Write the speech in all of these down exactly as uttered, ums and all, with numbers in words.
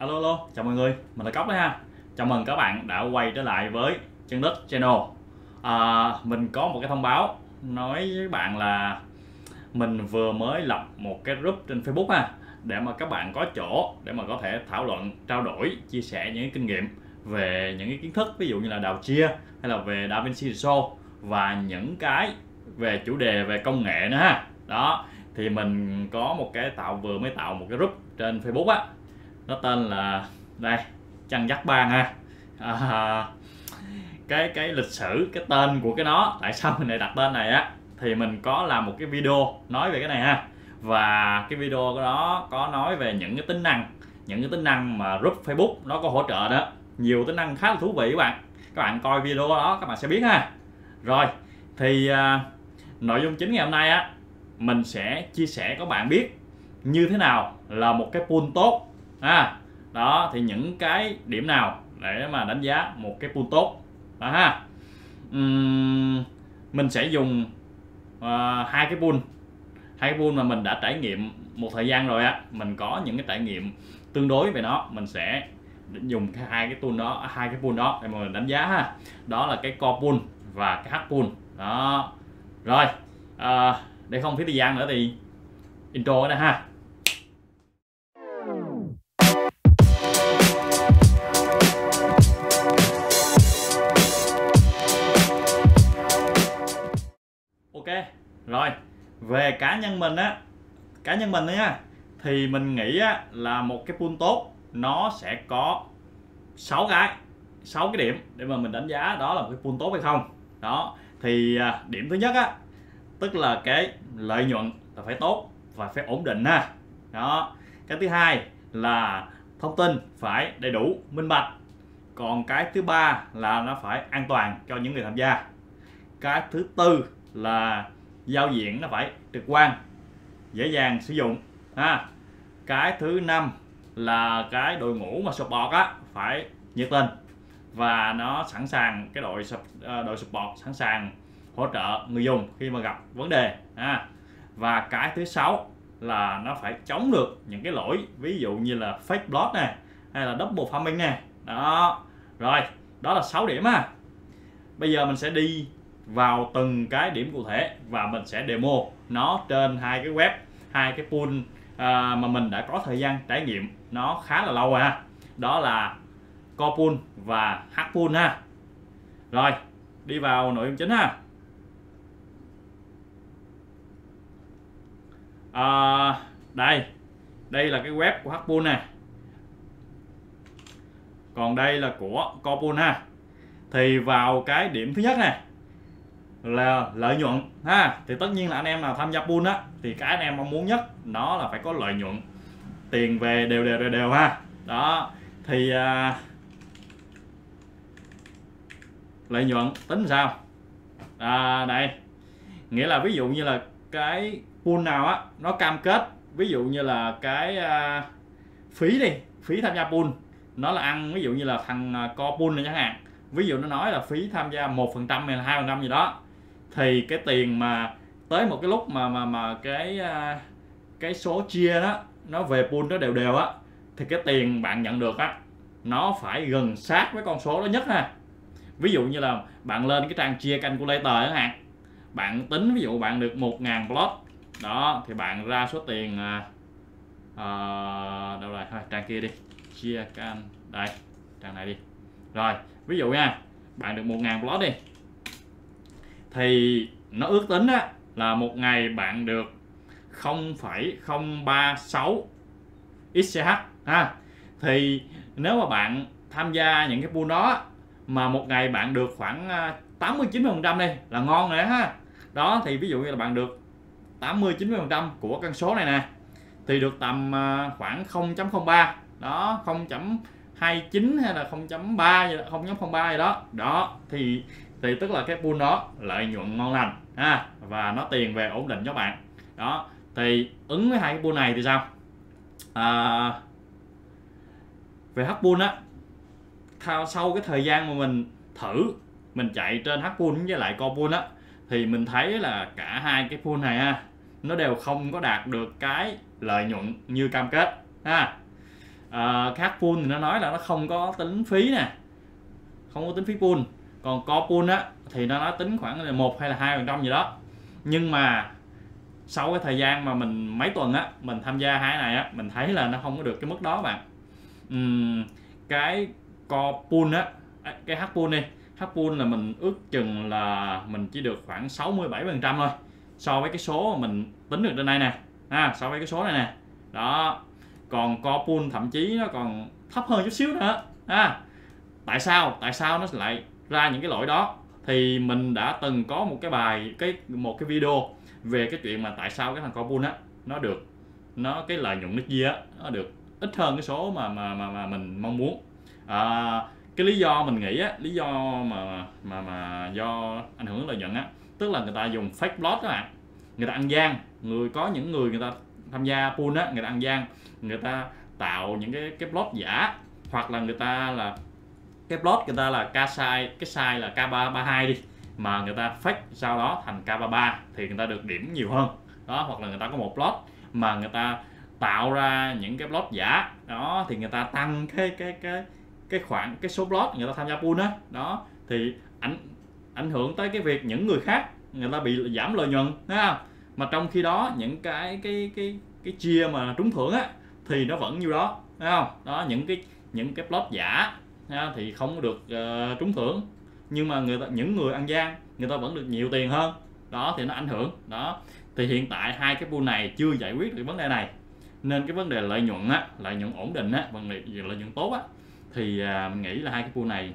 Alo alo, chào mọi người, mình là Cóc đấy ha. Chào mừng các bạn đã quay trở lại với Chăn Dắt Channel. à, Mình có một cái thông báo nói với bạn là mình vừa mới lập một cái group trên Facebook ha, để mà các bạn có chỗ để mà có thể thảo luận, trao đổi, chia sẻ những cái kinh nghiệm về những cái kiến thức, ví dụ như là đào chia hay là về DaVinci Resolve và những cái về chủ đề về công nghệ nữa ha. Đó, thì mình có một cái tạo vừa mới tạo một cái group trên Facebook á, nó tên là đây Chăn Dắt Bang ha. à, cái cái lịch sử, cái tên của cái nó, tại sao mình lại đặt tên này á, thì mình có làm một cái video nói về cái này ha, và cái video đó có nói về những cái tính năng những cái tính năng mà group Facebook nó có hỗ trợ đó, nhiều tính năng khá là thú vị các bạn các bạn coi video đó các bạn sẽ biết ha. Rồi thì à, nội dung chính ngày hôm nay á, mình sẽ chia sẻ các bạn biết như thế nào là một cái pool tốt. À, đó thì những cái điểm nào để mà đánh giá một cái pool tốt đó ha. Uhm, mình sẽ dùng uh, hai cái pool hai cái pool mà mình đã trải nghiệm một thời gian rồi á, mình có những cái trải nghiệm tương đối về nó, mình sẽ dùng hai cái tool đó hai cái pool đó để mà mình đánh giá ha. Đó là cái core pool và cái HPool đó. Rồi uh, để không phí thời gian nữa thì intro ở đây ha. Rồi về cá nhân mình á, cá nhân mình á thì mình nghĩ á, là một cái pool tốt nó sẽ có sáu cái sáu cái điểm để mà mình đánh giá đó là một cái pool tốt hay không. Đó thì điểm thứ nhất á, tức là cái lợi nhuận là phải tốt và phải ổn định ha. Đó, cái thứ hai là thông tin phải đầy đủ, minh bạch. Còn cái thứ ba là nó phải an toàn cho những người tham gia. Cái thứ tư là giao diện nó phải trực quan, dễ dàng sử dụng ha. Cái thứ năm là cái đội ngũ mà support á phải nhiệt tình và nó sẵn sàng, cái đội đội support sẵn sàng hỗ trợ người dùng khi mà gặp vấn đề ha. Và cái thứ sáu là nó phải chống được những cái lỗi, ví dụ như là fake block này hay là double farming nè. Đó, rồi đó là sáu điểm ha. Bây giờ mình sẽ đi vào từng cái điểm cụ thể và mình sẽ demo nó trên hai cái web, hai cái pool à, mà mình đã có thời gian trải nghiệm nó khá là lâu rồi ha. Đó là core pool và HPool ha. Rồi đi vào nội dung chính ha. à, đây đây là cái web của HPool nè, còn đây là của core pool ha. Thì vào cái điểm thứ nhất này là lợi nhuận ha, thì tất nhiên là anh em nào tham gia pool á thì cái anh em mong muốn nhất nó là phải có lợi nhuận, tiền về đều đều đều đều ha. Đó thì à, lợi nhuận tính sao à, đây nghĩa là ví dụ như là cái pool nào á nó cam kết, ví dụ như là cái à, phí đi phí tham gia pool nó là ăn, ví dụ như là thằng core pool này chẳng hạn, ví dụ nó nói là phí tham gia một phần trăm hay là hai phần trăm gì đó, thì cái tiền mà tới một cái lúc mà mà mà cái cái số chia đó nó về pool nó đều đều á, thì cái tiền bạn nhận được á nó phải gần sát với con số đó nhất ha. Ví dụ như là bạn lên cái trang chia calculator chẳng hạn, bạn tính ví dụ bạn được một ngàn plot đó, thì bạn ra số tiền à, à, đâu rồi, thôi trang kia đi, chia can đây, trang này đi. Rồi ví dụ nha, bạn được một ngàn plot đi, thì nó ước tính á, là một ngày bạn được không phẩy không ba sáu xch ha. Thì nếu mà bạn tham gia những cái pool đó mà một ngày bạn được khoảng tám mươi chín mươi phần trăm đi là ngon rồi ha. Đó thì ví dụ như là bạn được tám mươi chín mươi phần trăm của căn số này nè, thì được tầm khoảng không chấm không ba đó, không chấm hai chín hay là không chấm ba, không chấm không ba gì đó. Đó thì thì tức là cái pool đó lợi nhuận ngon lành ha, và nó tiền về ổn định cho bạn. Đó thì ứng với hai cái pool này thì sao? à, về HPool á, sau cái thời gian mà mình thử mình chạy trên HPool với lại core pool á, thì mình thấy là cả hai cái pool này ha, nó đều không có đạt được cái lợi nhuận như cam kết ha. à, khác pool thì nó nói là nó không có tính phí nè, không có tính phí pool. Còn có pool á thì nó nói tính khoảng là một hay là hai phần trăm gì đó. Nhưng mà sau cái thời gian mà mình mấy tuần á mình tham gia hai này á, mình thấy là nó không có được cái mức đó bạn. Uhm, cái co pool á, cái HPool đi, HPool là mình ước chừng là mình chỉ được khoảng sáu mươi bảy phần trăm thôi so với cái số mà mình tính được trên đây nè, à, so với cái số này nè đó. Còn co pool thậm chí nó còn thấp hơn chút xíu nữa. À, tại sao tại sao nó lại ra những cái lỗi đó? Thì mình đã từng có một cái bài cái một cái video về cái chuyện mà tại sao cái thằng co pool á nó được nó cái lợi nhuận nước kia á nó được ít hơn cái số mà mà mà, mà mình mong muốn. À, cái lý do mình nghĩ á, lý do mà mà mà do ảnh hưởng lợi nhuận á, tức là người ta dùng fake plot các bạn, người ta ăn gian, người có những người người ta tham gia pool á, người ta ăn gian, người ta tạo những cái cái plot giả, hoặc là người ta là cái plot người ta là k size, cái size là K ba ba hai đi mà người ta fake sau đó thành K ba ba thì người ta được điểm nhiều hơn đó. Hoặc là người ta có một plot mà người ta tạo ra những cái plot giả đó thì người ta tăng cái cái cái cái khoảng cái số plot người ta tham gia pool á, đó thì ảnh ảnh hưởng tới cái việc những người khác người ta bị giảm lợi nhuận, thấy không? Mà trong khi đó những cái cái cái cái chia mà trúng thưởng á thì nó vẫn nhiêu đó, thấy không? Đó, những cái những cái plot giả thì không được uh, trúng thưởng, nhưng mà người ta, những người ăn gian người ta vẫn được nhiều tiền hơn đó, thì nó ảnh hưởng đó. Thì hiện tại hai cái pool này chưa giải quyết được vấn đề này, nên cái vấn đề lợi nhuận á, lợi nhuận ổn định á, bằng lợi nhuận tốt á, thì à, mình nghĩ là hai cái pool này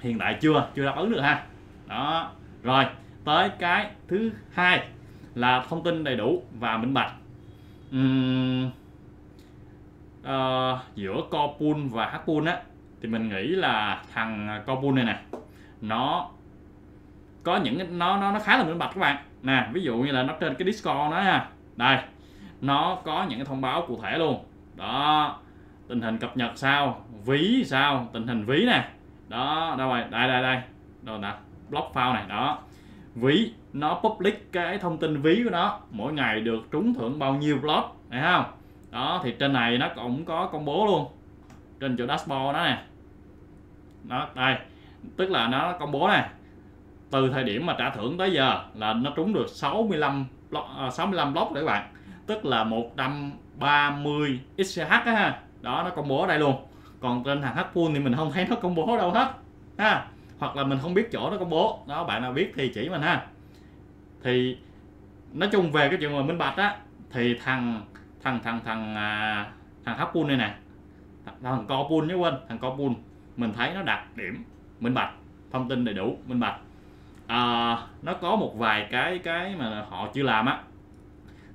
hiện tại chưa chưa đáp ứng được ha. Đó, rồi tới cái thứ hai là thông tin đầy đủ và minh bạch uhm, uh, giữa co pool và HPool á, thì mình nghĩ là thằng co pool này nè nó có những nó nó nó khá là minh bạch các bạn nè. Ví dụ như là nó trên cái Discord nó ha, đây nó có những cái thông báo cụ thể luôn đó, tình hình cập nhật sao, ví sao, tình hình ví nè đó, đâu rồi, đây đây đây đâu nè, block file này đó. Ví nó public cái thông tin ví của nó mỗi ngày được trúng thưởng bao nhiêu plot, thấy không? Đó thì trên này nó cũng có công bố luôn, trên chỗ dashboard đó nè đó, đây tức là nó công bố này, từ thời điểm mà trả thưởng tới giờ là nó trúng được sáu mươi lăm plot để bạn, tức là một trăm ba mươi xê hát ha. Đó, nó công bố ở đây luôn. Còn trên thằng HPool thì mình không thấy nó công bố đâu hết ha, hoặc là mình không biết chỗ nó công bố đó, bạn nào biết thì chỉ mình ha. Thì nói chung về cái chuyện mà minh bạch á, thì thằng thằng thằng thằng thằng HPool này nè, thằng co pool nhớ quên thằng co pool mình thấy nó đạt điểm minh bạch, thông tin đầy đủ minh bạch. À, nó có một vài cái cái mà họ chưa làm á,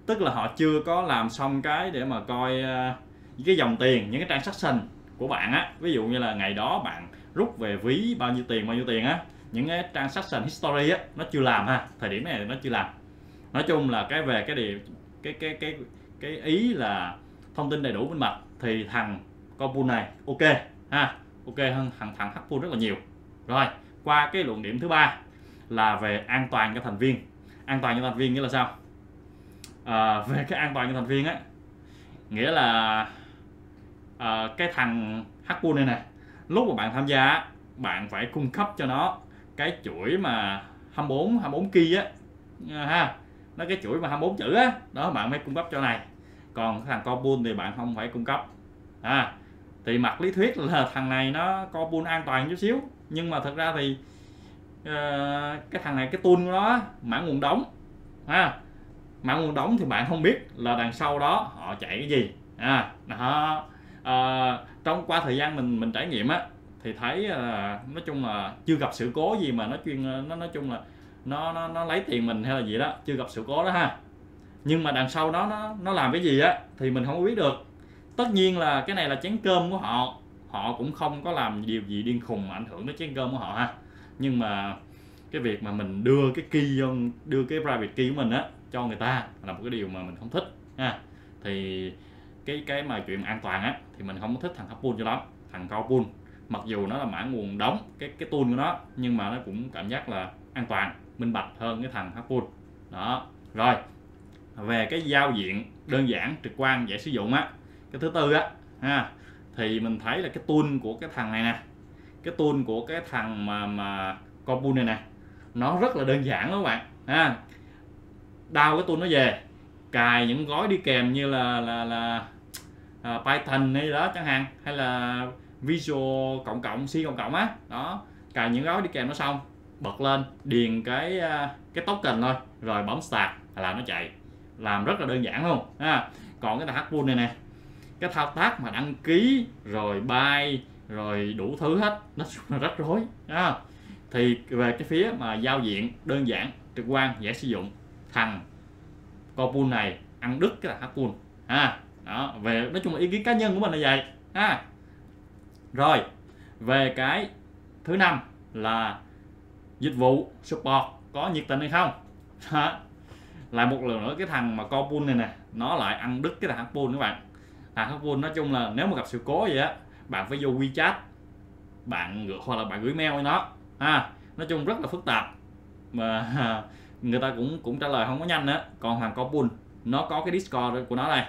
tức là họ chưa có làm xong cái để mà coi cái dòng tiền, những cái transaction của bạn á. Ví dụ như là ngày đó bạn rút về ví bao nhiêu tiền bao nhiêu tiền á, những cái transaction history á nó chưa làm ha, thời điểm này nó chưa làm. Nói chung là cái về cái điều cái cái cái cái ý là thông tin đầy đủ minh bạch thì thằng co pool này ok ha, ok hơn thằng thằng HPool rất là nhiều. Rồi qua cái luận điểm thứ ba là về an toàn cho thành viên. An toàn cho thành viên nghĩa là sao? À, về cái an toàn cho thành viên á, nghĩa là à, cái thằng HPool này nè, lúc mà bạn tham gia bạn phải cung cấp cho nó cái chuỗi mà hai mươi bốn key á ha, nó cái chuỗi mà hai mươi bốn chữ á đó, bạn mới cung cấp cho này. Còn thằng co pool thì bạn không phải cung cấp à. Thì mặt lý thuyết là thằng này nó co pool an toàn chút xíu, nhưng mà thật ra thì à, cái thằng này cái tool của nó mã nguồn đóng ha, mã nguồn đóng thì bạn không biết là đằng sau đó họ chạy cái gì à, đó. À, trong qua thời gian mình mình trải nghiệm á thì thấy à, nói chung là chưa gặp sự cố gì mà nó chuyên nó nói chung là nó nó nó lấy tiền mình hay là gì đó, chưa gặp sự cố đó ha. Nhưng mà đằng sau đó nó nó làm cái gì á thì mình không biết được. Tất nhiên là cái này là chén cơm của họ, họ cũng không có làm điều gì điên khùng mà ảnh hưởng đến chén cơm của họ ha. Nhưng mà cái việc mà mình đưa cái key, đưa cái private key của mình á cho người ta là một cái điều mà mình không thích ha. Thì cái cái mà chuyện an toàn á thì mình không thích thằng HPool cho lắm. Thằng co pool mặc dù nó là mã nguồn đóng cái cái tool của nó, nhưng mà nó cũng cảm giác là an toàn minh bạch hơn cái thằng HPool đó. Rồi về cái giao diện đơn giản, trực quan, dễ sử dụng á, cái thứ tư á ha. Thì mình thấy là cái tool của cái thằng này nè, cái tool của cái thằng mà mà Pool này nè, nó rất là đơn giản đó các bạn ha. Đào cái tool nó về, cài những gói đi kèm như là là là uh, Python hay đó chẳng hạn, hay là Visual cộng cộng C cộng cộng á đó, cài những gói đi kèm nó xong bật lên điền cái cái token thôi rồi bấm start là nó chạy, làm rất là đơn giản luôn ha. Còn cái thằng HPool này nè, cái thao tác mà đăng ký rồi buy rồi đủ thứ hết, nó rất rối ha. Thì về cái phía mà giao diện đơn giản trực quan dễ sử dụng, thằng Pool này ăn đứt cái thằng HPool ha. Đó, về nói chung là ý kiến cá nhân của mình là vậy ha. Rồi về cái thứ năm là dịch vụ support có nhiệt tình hay không. Đó, lại một lần nữa cái thằng mà Pool này nè, nó lại ăn đứt cái thằng HPool các bạn. Thằng HPool nói chung là nếu mà gặp sự cố vậy á, bạn phải vô WeChat bạn gửi, hoặc là bạn gửi mail với nó ha. Nói chung rất là phức tạp mà người ta cũng cũng trả lời không có nhanh nữa. Còn thằng Pool nó có cái Discord của nó đây,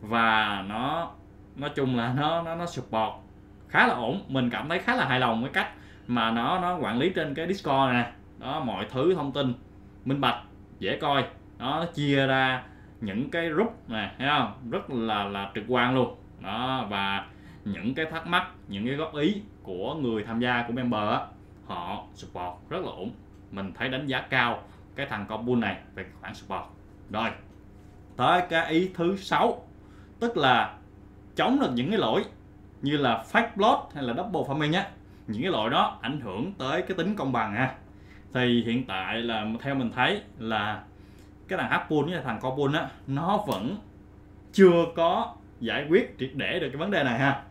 và nó nói chung là nó nó nó support khá là ổn, mình cảm thấy khá là hài lòng với cách mà nó nó quản lý trên cái Discord này nè. Đó, mọi thứ thông tin minh bạch dễ coi, nó, nó chia ra những cái group này thấy không, rất là là trực quan luôn đó. Và những cái thắc mắc, những cái góp ý của người tham gia của member đó, họ support rất là ổn, mình thấy đánh giá cao cái thằng Pool này về khoản support. Rồi tới cái ý thứ sáu, tức là chống được những cái lỗi như là fake plot hay là double farming á, những cái lỗi đó ảnh hưởng tới cái tính công bằng ha. Thì hiện tại là theo mình thấy là cái thằng HPool với thằng Pool á, nó vẫn chưa có giải quyết triệt để được cái vấn đề này ha.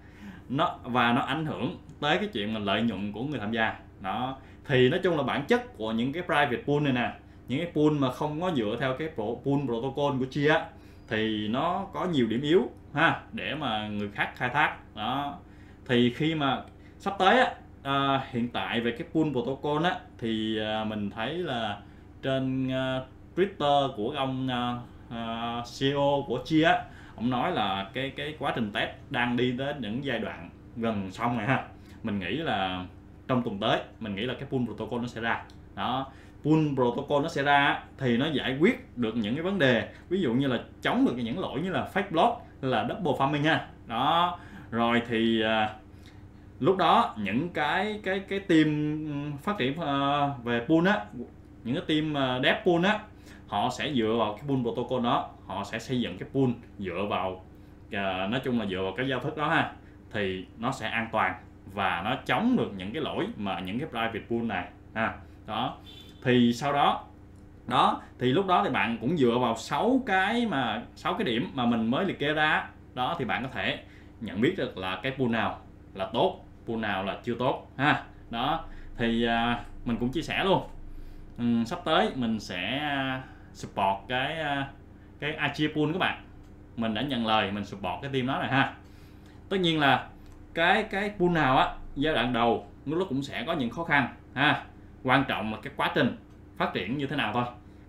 Nó và nó ảnh hưởng tới cái chuyện là lợi nhuận của người tham gia đó. Thì nói chung là bản chất của những cái private pool này nè, những cái pool mà không có dựa theo cái pool protocol của Chia thì nó có nhiều điểm yếu ha, để mà người khác khai thác đó. Thì khi mà sắp tới á, à, hiện tại về cái pool protocol á, thì à, mình thấy là trên à, Twitter của ông à, à, xê e ô của Chia, ông nói là cái cái quá trình test đang đi đến những giai đoạn gần xong này ha. Mình nghĩ là trong tuần tới mình nghĩ là cái pool protocol nó sẽ ra đó. Pool protocol nó sẽ ra thì nó giải quyết được những cái vấn đề, ví dụ như là chống được những lỗi như là fake block, là double farming ha đó. Rồi thì à, lúc đó những cái cái cái team phát triển uh, về pool á, những cái team uh, dev pool á, họ sẽ dựa vào cái pool protocol đó, họ sẽ xây dựng cái pool dựa vào uh, nói chung là dựa vào cái giao thức đó ha. Thì nó sẽ an toàn và nó chống được những cái lỗi mà những cái private pool này ha. Đó thì sau đó đó thì lúc đó thì bạn cũng dựa vào sáu cái mà sáu cái điểm mà mình mới liệt kê ra đó, thì bạn có thể nhận biết được là cái pool nào là tốt, pool nào là chưa tốt ha. Đó thì à, mình cũng chia sẻ luôn, ừ, sắp tới mình sẽ à, support cái à, cái Achiapool các bạn. Mình đã nhận lời mình support cái team đó này ha. Tất nhiên là cái cái pool nào á, giai đoạn đầu lúc cũng sẽ có những khó khăn ha. Quan trọng là cái quá trình phát triển như thế nào thôi.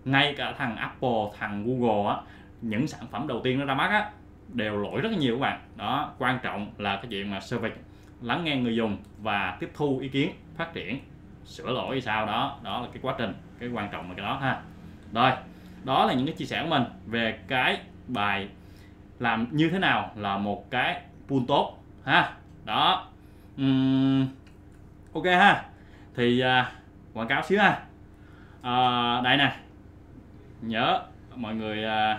Ngay cả thằng Apple, thằng Google á, những sản phẩm đầu tiên nó ra mắt á đều lỗi rất nhiều các bạn. Đó, quan trọng là cái chuyện mà service, lắng nghe người dùng và tiếp thu ý kiến, phát triển, sửa lỗi như sao đó. Đó là cái quá trình, cái quan trọng là cái đó ha. Rồi, đó là những cái chia sẻ của mình về cái bài làm như thế nào là một cái pool tốt ha. Đó. Uhm, ok ha. Thì à, quảng cáo xíu ha. À, đây nè. Nhớ mọi người à,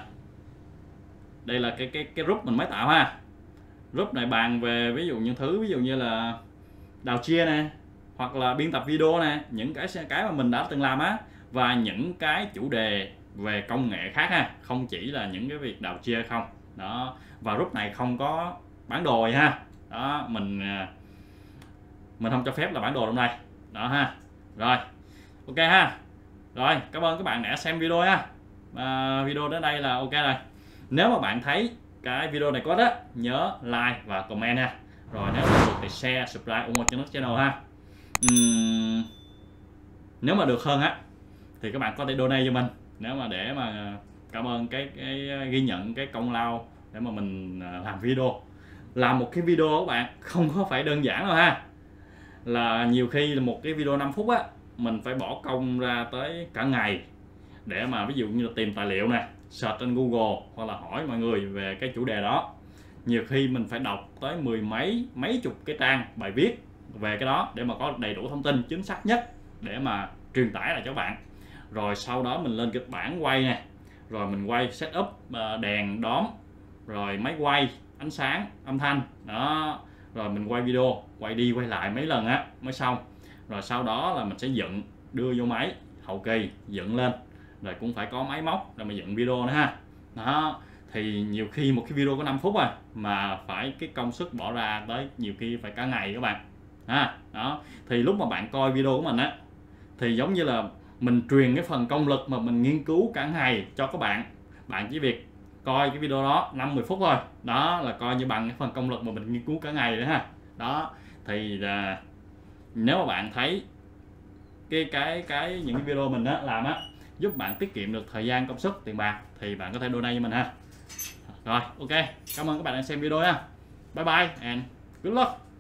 đây là cái cái cái group mình mới tạo ha. Group này bàn về ví dụ những thứ ví dụ như là đào chia nè, hoặc là biên tập video nè, những cái cái mà mình đã từng làm á, và những cái chủ đề về công nghệ khác ha, không chỉ là những cái việc đào chia không. Đó, và group này không có bản đồ gì ha. Đó, mình mình không cho phép là bản đồ trong đây. Đó ha. Rồi. Ok ha. Rồi, cảm ơn các bạn đã xem video ha. À, video đến đây là ok rồi. Nếu mà bạn thấy cái video này có đó, nhớ like và comment ha. Rồi nếu được thì share, subscribe, ủng hộ cho nước channel ha. Uhm, nếu mà được hơn á thì các bạn có thể donate cho mình, nếu mà để mà cảm ơn cái, cái ghi nhận cái công lao để mà mình làm video. làm một cái video các bạn không có phải đơn giản đâu ha. Là nhiều khi một cái video năm phút á, mình phải bỏ công ra tới cả ngày để mà ví dụ như là tìm tài liệu nè, search trên Google hoặc là hỏi mọi người về cái chủ đề đó. Nhiều khi mình phải đọc tới mười mấy mấy chục cái trang bài viết về cái đó để mà có đầy đủ thông tin chính xác nhất để mà truyền tải lại cho bạn. Rồi sau đó mình lên kịch bản quay nè, rồi mình quay setup đèn đóm, rồi máy quay, ánh sáng, âm thanh đó, rồi mình quay video, quay đi quay lại mấy lần á mới xong. Rồi sau đó là mình sẽ dựng, đưa vô máy hậu kỳ dựng lên, rồi cũng phải có máy móc để mà dựng video nữa ha. Đó, thì nhiều khi một cái video có năm phút rồi mà phải cái công sức bỏ ra tới nhiều khi phải cả ngày các bạn ha. Đó, thì lúc mà bạn coi video của mình á thì giống như là mình truyền cái phần công lực mà mình nghiên cứu cả ngày cho các bạn. Bạn chỉ việc coi cái video đó năm mười phút thôi, đó là coi như bằng cái phần công lực mà mình nghiên cứu cả ngày nữa ha. Đó, thì là nếu mà bạn thấy cái cái cái những cái video mình á làm á giúp bạn tiết kiệm được thời gian, công sức, tiền bạc thì bạn có thể donate cho mình ha. Rồi, ok, cảm ơn các bạn đã xem video nha. Bye bye and good luck.